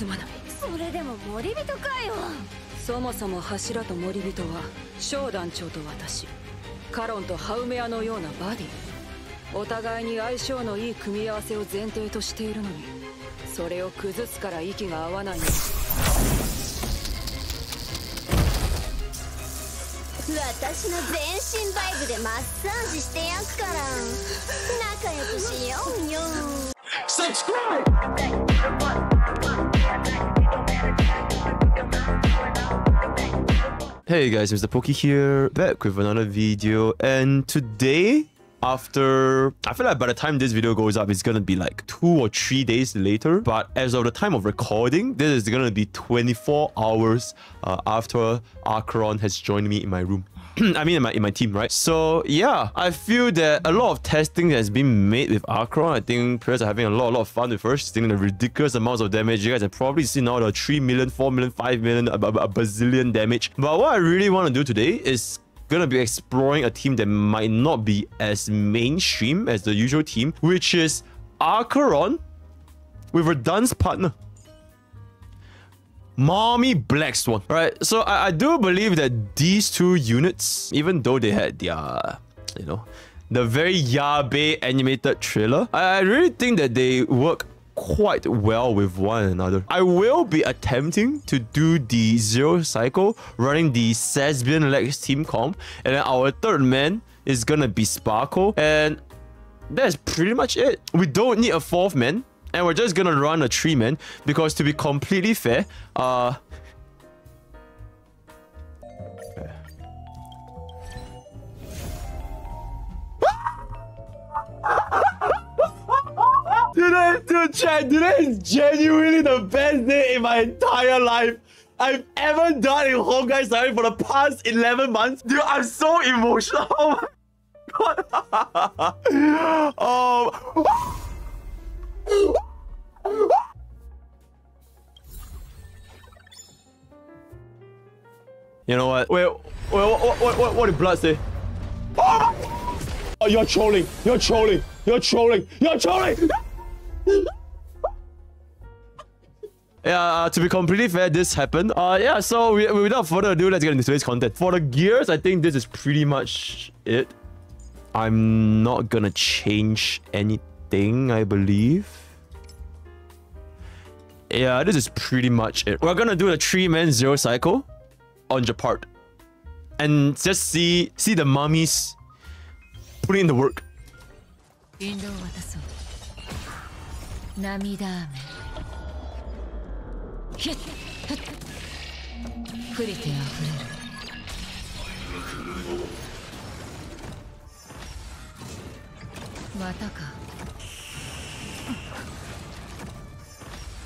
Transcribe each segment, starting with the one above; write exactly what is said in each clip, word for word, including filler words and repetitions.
すまない。それでも森人かよ。そもそも柱と森人は小団長と私、カロンとハウメアのようなバディ。お互いに相性のいい組み合わせを前提としているのに、それを崩すから息が合わないの。私の全身バイブでマッサージしてやっから仲良くしようよ。Hey guys, Mr Pokke here, back with another video, and today, after, I feel like by the time this video goes up, it's gonna be like two or three days later, but as of the time of recording, this is gonna be twenty-four hours uh, after Acheron has joined me in my room. I mean in my, in my team, right? So yeah, I feel that a lot of testing has been made with Acheron. I think players are having a lot, a lot of fun with her. She's taking the ridiculous amounts of damage. You guys have probably seen all the three million, four million, five million, a, a, a bazillion damage. But what I really want to do today is gonna be exploring a team that might not be as mainstream as the usual team, which is Acheron with her dance partner, Mommy Black Swan. All right, so I, I do believe that these two units, even though they had their, you know, the very yabe animated trailer, I really think that they work quite well with one another. I will be attempting to do the zero cycle running the Sasbian Lex team comp, and then our third man is gonna be Sparkle, and that's pretty much it. We don't need a fourth man, and we're just gonna run a three man because, to be completely fair, uh Today, dude, chat, today is genuinely the best day in my entire life I've ever done in Honkai Star Rail for the past eleven months. Dude, I'm so emotional. Oh my god. um... You know what? Wait, wait, what, what, what, what did Blood say? Oh my god! Oh, you're trolling. You're trolling. You're trolling. You're trolling. Yeah, uh, to be completely fair, this happened. Uh, yeah, so we, without further ado, let's get into today's content. For the gears, I think this is pretty much it. I'm not gonna change anything, I believe. Yeah, this is pretty much it. We're gonna do a three-man zero cycle on Japart. And just see, see the mummies putting in the work.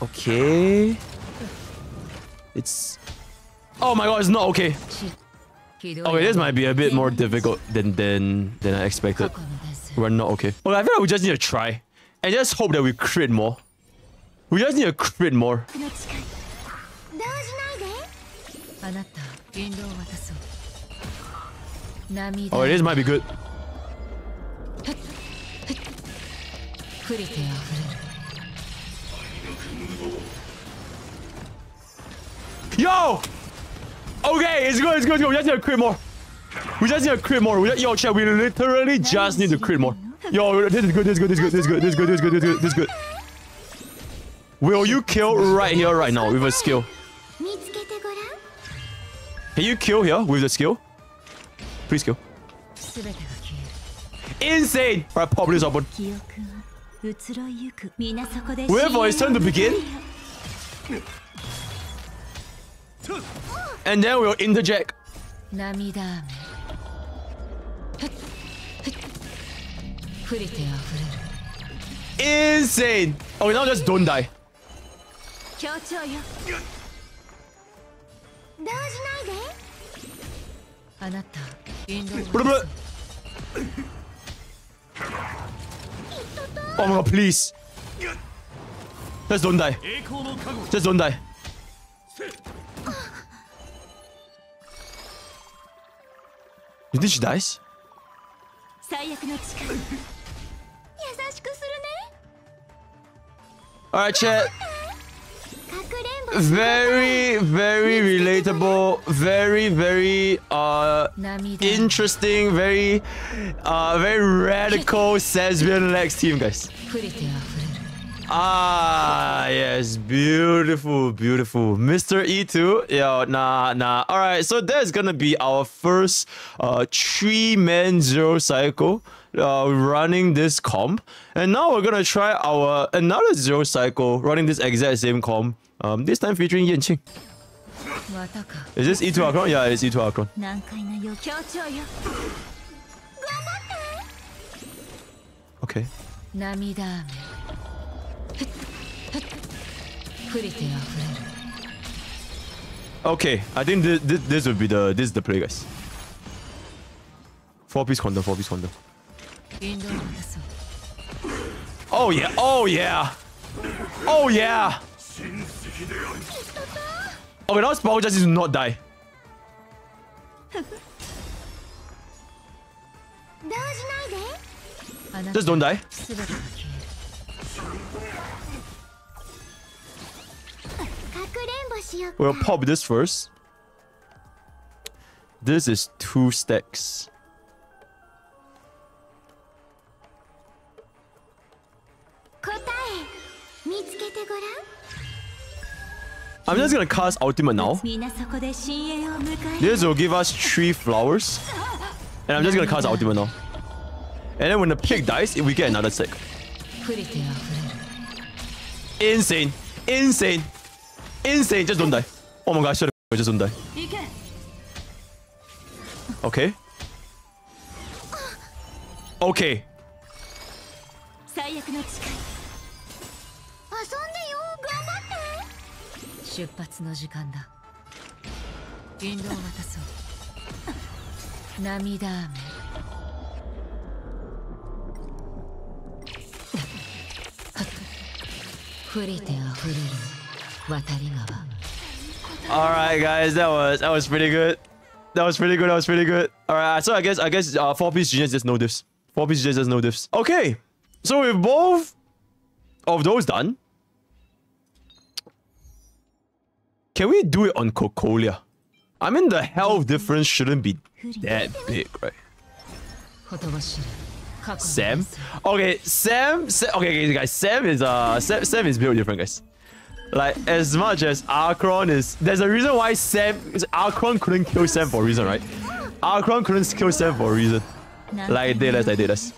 Okay. It's... Oh my god, it's not okay. Okay, this might be a bit more difficult than than, than I expected. We're not okay. Well, I feel like we just need to try. And just hope that we crit more. We just need to crit more. Oh, this might be good. Yo! Okay, it's good, it's good, it's good. We just need to crit more. We just need to crit more. We just, yo, chat, we literally just need to crit more. Yo, this is good, this is good, this is good, this is good, this is good, this is good, this is good, this is good. Will you kill right here, right now, with a skill? Can you kill here with the skill? Please kill. Insane! Alright, pop this up. Wait for his turn to begin. And then we'll interject. Insane! Okay, now just don't die. Oh my god, please. Just don't die. Just don't die. You think she dies? Alright, chat. very, very relatable, very, very uh interesting, very uh very radical Sesbian Lex team, guys. Ah, yes, beautiful, beautiful. Mister E two, yo, nah, nah. All right, so that's gonna be our first uh three-man zero cycle uh running this comp, and now we're gonna try our another zero cycle running this exact same comp. Um, this time featuring Yanqing. Is this E two Acheron? Yeah, it's E two Acheron. Okay. Okay, I think this this, this would be the this is the play, guys. Four piece condom, four piece condom. Oh yeah! Oh yeah! Oh yeah! Okay, now Sparkle just needs to not die. Just don't die. We'll pop this first. This is two stacks. I'm just gonna cast ultimate now. This will give us three flowers. And I'm just gonna cast ultimate now. And then when the pig dies, we get another stack. Insane. Insane. Insane. Just don't die. Oh my god, I swear to god, just don't die. Okay. Okay. Alright guys, that was that was pretty good. That was pretty good, that was pretty good. Alright, so I guess I guess uh four piece G Ns just know this. Four piece G Ns just know this. Okay. So with both of those done, can we do it on Cocolia? I mean, the health difference shouldn't be that big, right? Sam? Okay, Sam... Sam okay, guys, Sam is... uh, Sam, Sam is built different, guys. Like, as much as Acheron is... There's a reason why Sam... Acheron couldn't kill Sam for a reason, right? Acheron couldn't kill Sam for a reason. Like, they less, like, they less.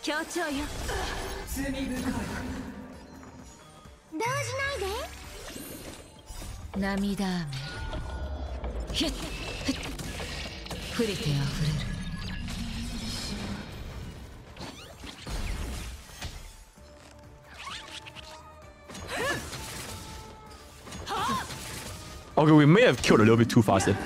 Okay, we may have killed a little bit too fast there.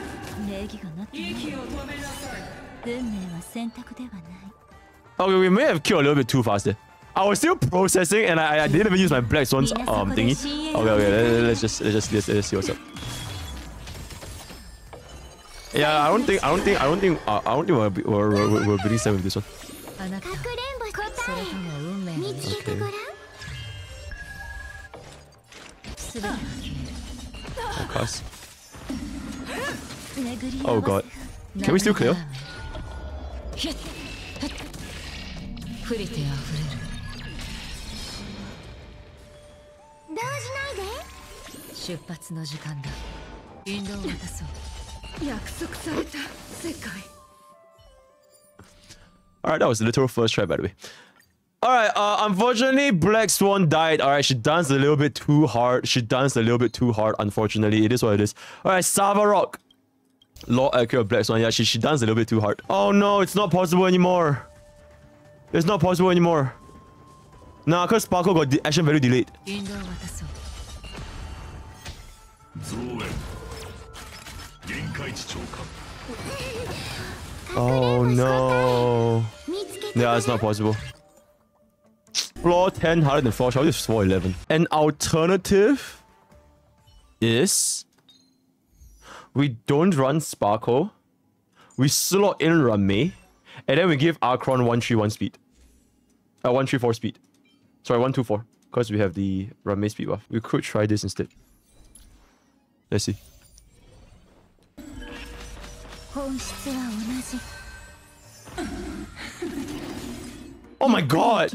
Okay, we may have killed a little bit too fast there. I was still processing, and I, I didn't even use my Black Swan's um thingy. Okay, okay, let's just let's just let's, let's see what's up. Yeah, I don't think I don't think I don't think uh, I don't think we're we're, we're, we're beating Sam with this one. Okay. Oh god, can we still clear? Alright, that was the literal first try, by the way. Alright, uh, unfortunately, Black Swan died. Alright, she danced a little bit too hard. She danced a little bit too hard, unfortunately. It is what it is. Alright, Svarog. Lord Accurate Black Swan. Yeah, she, she danced a little bit too hard. Oh no, it's not possible anymore. It's not possible anymore. Nah, because Sparkle got the action value delayed. Oh no. Yeah, it's not possible. Floor ten harder than floor twelve. This is floor eleven. An alternative is we don't run Sparkle. We slot in Ramey. And then we give Acheron one three one speed. Uh, one three four speed. Sorry, one two four. Because we have the Ramey speed buff. We could try this instead. Let's see. Oh my god!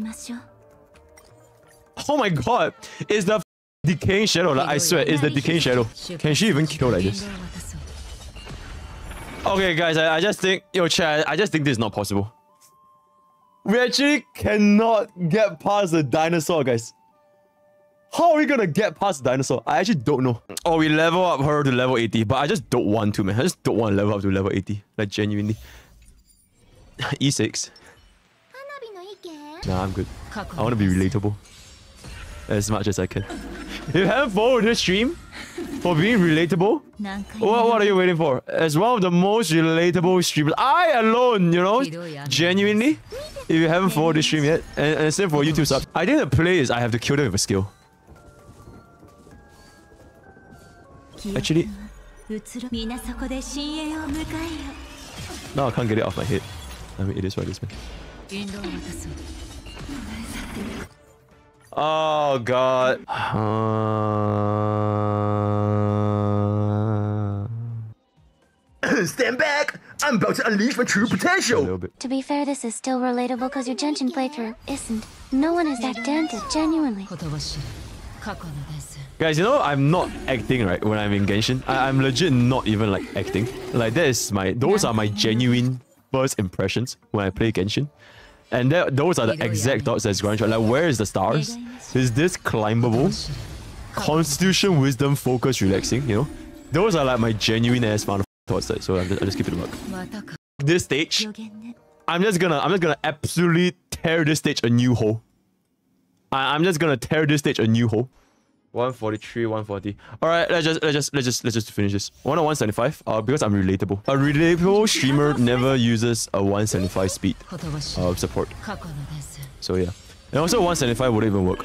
Oh my god! It's the decaying shadow. Like, I swear, it's the decaying shadow. Can she even kill like this? Okay, guys, I, I just think... Yo, chat, I just think this is not possible. We actually cannot get past the dinosaur, guys. How are we gonna get past the dinosaur? I actually don't know. Oh, we level up her to level eighty, but I just don't want to, man. I just don't want to level up to level eighty. Like, genuinely. E six. Nah, I'm good. I want to be relatable. As much as I can. If you haven't followed this stream for being relatable, well, what are you waiting for? As one of the most relatable streamers. I alone, you know, genuinely. If you haven't followed this stream yet, and, and same for YouTube subs. I think the play is I have to kill them with a skill. Actually... No, I can't get it off my head. I mean, it is what it is, man. Oh god. Uh... Stand back! I'm about to unleash my true potential! To be fair, this is still relatable because your Genshin playthrough isn't. No one is that dented, genuinely. Guys, you know, I'm not acting, right, when I'm in Genshin. I I'm legit not even, like, acting. Like, that is my... Those are my genuine first impressions when I play Genshin. And that, those are the exact dots that's going to... Like, where is the stars? Is this climbable? Constitution, wisdom, focus, relaxing, you know? Those are like my genuine ass amount of thoughts, like, so I'm just, I'll just keep it a look. This stage, I'm just gonna... I'm just gonna absolutely tear this stage a new hole. I, I'm just gonna tear this stage a new hole. one forty-three, one forty. Alright, let's just, let's just, let's just, let's just finish this. One on one seventy-five, uh, because I'm relatable. A relatable streamer never uses a one seventy-five speed of support. So yeah. And also one seventy-five wouldn't even work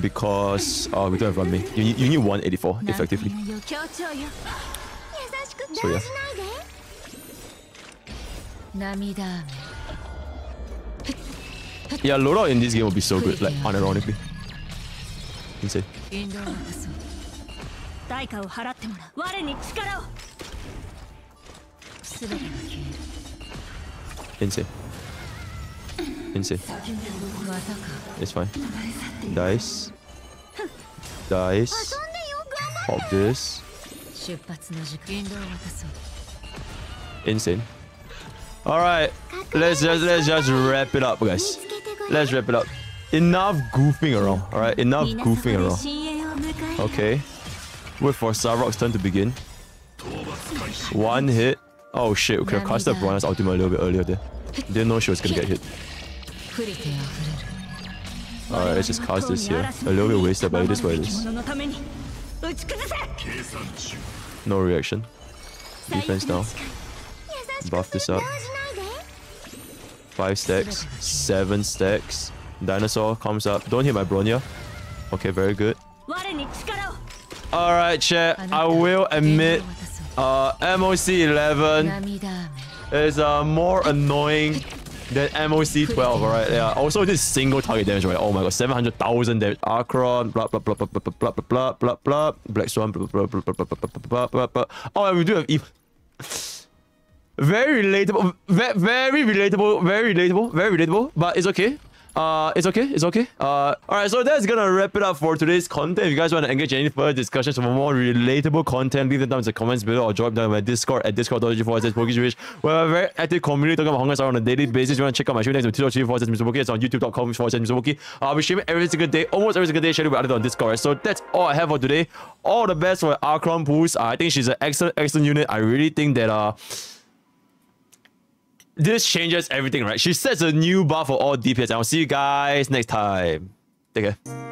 because uh, we don't have Ramey. You need, you need one eighty-four, effectively. So yeah. Yeah, loadout in this game will be so good, like, unironically. Insane. Insane. Insane. It's fine. Dice. Dice. Pop this. Insane. Alright. Let's just let's just wrap it up, guys. Let's wrap it up. Enough goofing around, alright? Enough goofing around. Okay. Wait for Svarog's turn to begin. One hit. Oh shit, we could have casted Bronya's ultimate a little bit earlier there. Didn't know she was gonna get hit. Alright, let's just cast this here. A little bit wasted, but it is what it is. No reaction. Defense down. Buff this up. Five stacks. Seven stacks. Dinosaur comes up. Don't hit my Bronya. Okay, very good. Alright, chat. I will admit, uh, M O C eleven is uh, more annoying than M O C twelve, alright? Yeah. Also, this single target damage, right? Oh my god, seven hundred thousand damage. Acheron, blah, blah, blah, blah, blah, blah, blah, blah, blah, Black Swan, blah, blah, blah, blah, blah, blah, blah, blah. Oh, and we do have Eve. Very relatable. Very relatable. Very relatable. Very relatable. But it's okay. Uh, it's okay, it's okay. Uh, Alright, so that's gonna wrap it up for today's content. If you guys want to engage in any further discussions for more relatable content, leave them down in the comments below or drop down my Discord at discord dot g forward slash Pokke G H. We have a very active community talking about Honkai: Star Rail on a daily basis. If you want to check out my stream, thanks to twitch dot t v forward slash Mr Pokke. It's on youtube dot com forward slash Mr Pokke. I'll be streaming every single day, almost every single day, sharing with others on Discord. So that's all I have for today. All the best for Acheron Pools. Uh, I think she's an excellent, excellent unit. I really think that, uh... this changes everything, right? She sets a new bar for all D P S. I'll see you guys next time. Take care.